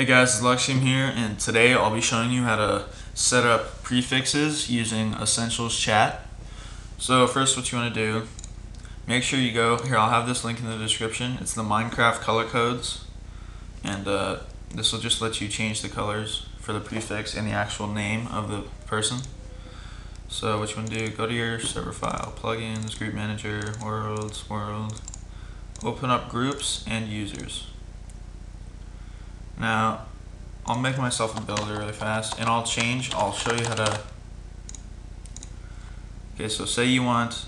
Hey guys, it's Luxium here, and today I'll be showing you how to set up prefixes using Essentials Chat. So first what you want to do, make sure you go, here I'll have this link in the description, it's the Minecraft color codes, and this will just let you change the colors for the prefix and the actual name of the person. So what you want to do, go to your server file, plugins, Group Manager, world, open up groups and users. Now, I'll make myself a builder really fast, and I'll show you how to... Okay, so say you want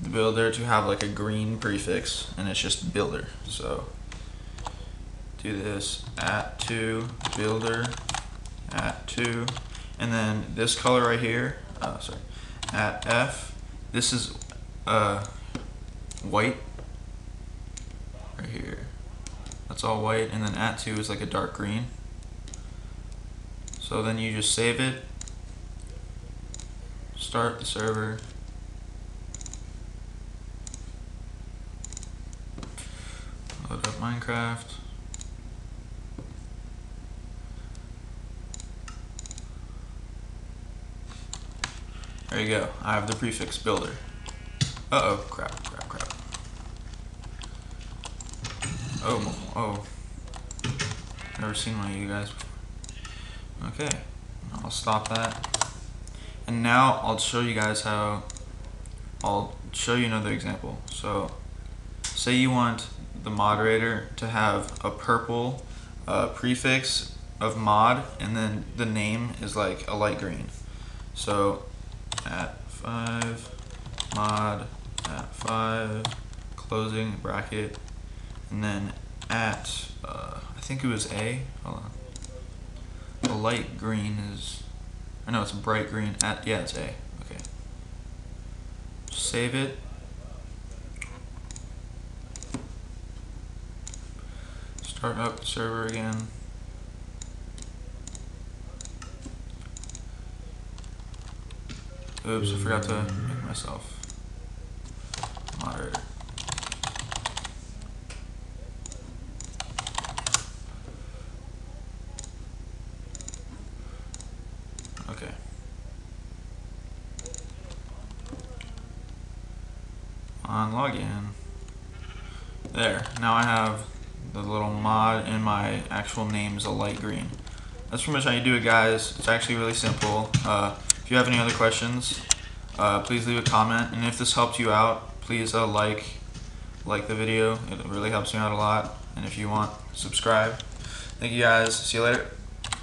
the builder to have like a green prefix, and it's just builder. So, do this, @2, builder, @2, and then this color right here, @F, this is white, right here. That's all white, and then @2 is like a dark green. So then you just save it, start the server. Load up Minecraft. There you go, I have the prefix builder. Uh-oh, crap. Oh, never seen one of you guys before. Okay, I'll stop that. And now I'll show you another example. So, say you want the moderator to have a purple prefix of mod, and then the name is like a light green. So, @5, mod, @5, closing bracket. And then I think it was A, hold on, the light green is, I know it's bright green, yeah it's A, okay. Save it. Start up the server again. Oops, I forgot to make myself moderator. Okay. On login. There. Now I have the little mod and my actual name is a light green. That's pretty much how you do it, guys. It's actually really simple. If you have any other questions, please leave a comment. And if this helped you out, please like the video. It really helps me out a lot. And if you want, subscribe. Thank you guys. See you later.